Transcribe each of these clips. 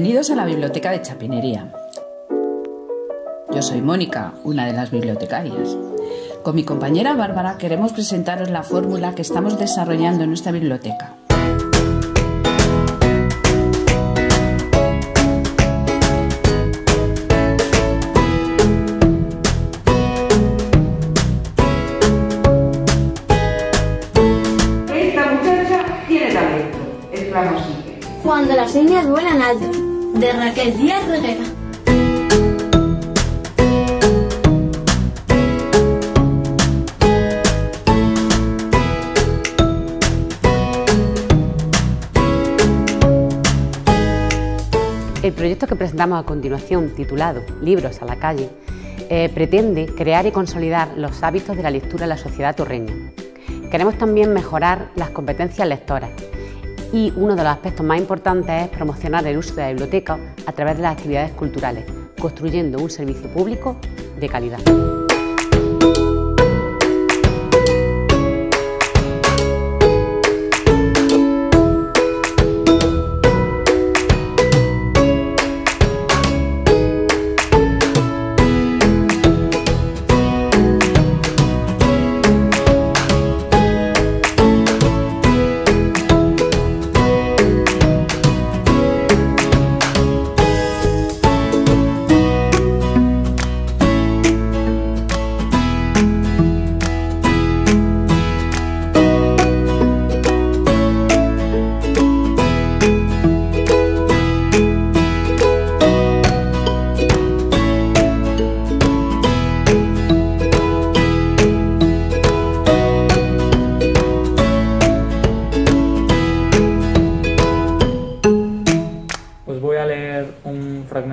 Bienvenidos a la biblioteca de Chapinería. Yo soy Mónica, una de las bibliotecarias. Con mi compañera Bárbara queremos presentaros la fórmula que estamos desarrollando en nuestra biblioteca. Cuando las señas vuelan alto, de Raquel Díaz Reguera. El proyecto que presentamos a continuación, titulado Libros a la calle, pretende crear y consolidar los hábitos de la lectura en la sociedad torreña. Queremos también mejorar las competencias lectoras. Y uno de los aspectos más importantes es promocionar el uso de la biblioteca a través de las actividades culturales, construyendo un servicio público de calidad.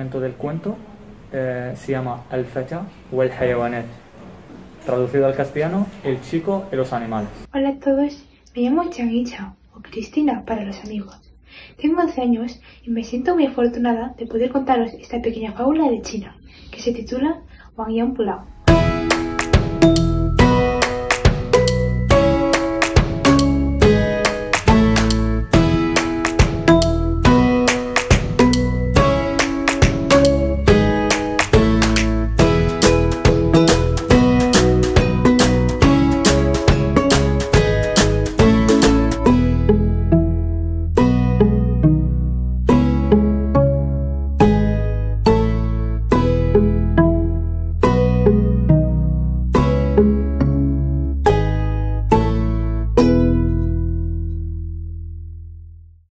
Del cuento se llama El Fecha o El Hayabanet, traducido al castellano, El chico y los animales. Hola a todos, me llamo Changi Chao o Cristina para los amigos. Tengo 11 años y me siento muy afortunada de poder contaros esta pequeña fábula de China que se titula Wang Yang Pulao.